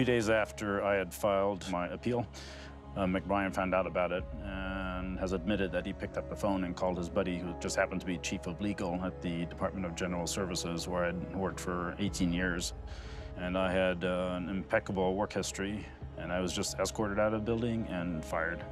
2 days after I had filed my appeal, McBrien found out about it and has admitted that he picked up the phone and called his buddy, who just happened to be chief of legal at the Department of General Services, where I'd worked for 18 years. And I had an impeccable work history, and I was just escorted out of the building and fired.